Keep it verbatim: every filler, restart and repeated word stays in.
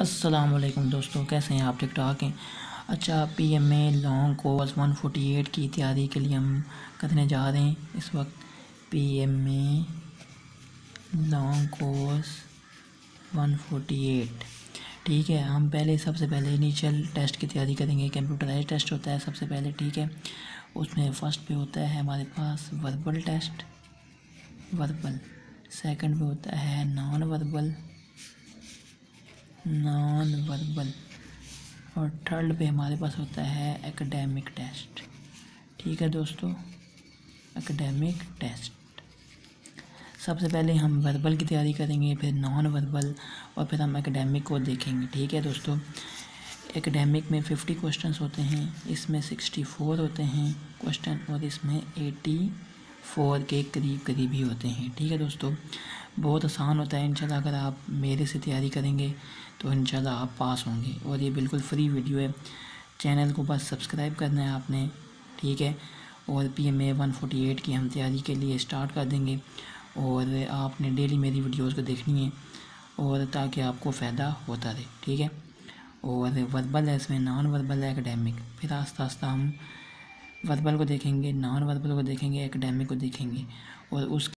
अस्सलामुअलैकुम दोस्तों, कैसे हैं आप? ठीक ठाक हैं। अच्छा, P M A long course one forty eight की तैयारी के लिए हम करने जा रहे हैं इस वक्त P M A long course one forty eight. ठीक है, हम पहले सबसे पहले इनिशियल टेस्ट की तैयारी करेंगे। कंप्यूटराइज टेस्ट होता है सबसे पहले, ठीक है। उसमें फ़र्स्ट पे होता है हमारे पास वर्बल टेस्ट, वर्बल। सेकंड पे होता है नॉन वर्बल, नॉन वर्बल। और थर्ड पे हमारे पास होता है एकेडमिक टेस्ट। ठीक है दोस्तों, एकेडमिक टेस्ट। सबसे पहले हम वर्बल की तैयारी करेंगे, फिर नॉन वर्बल, और फिर हम एकेडमिक को देखेंगे। ठीक है दोस्तों, एकेडमिक में फिफ्टी क्वेश्चंस होते हैं, इसमें सिक्सटी फोर होते हैं क्वेश्चन, और इसमें एटी फोर के करीब करीब ही होते हैं। ठीक है दोस्तों, बहुत आसान होता है। इंशाल्लाह अगर आप मेरे से तैयारी करेंगे तो इंशाल्लाह आप पास होंगे। और ये बिल्कुल फ्री वीडियो है, चैनल को बस सब्सक्राइब करना है आपने। ठीक है, और P M A one forty eight की हम तैयारी के लिए स्टार्ट कर देंगे, और आपने डेली मेरी वीडियोज़ को देखनी है, और ताकि आपको फ़ायदा होता रहे। ठीक है, और वर्बल है, इसमें नॉन वर्बल है, एकेडमिक। फिर आस्ता आस्ता हम वर्बल को देखेंगे, नॉन वर्बल को देखेंगे, एकेडमिक को देखेंगे, और उस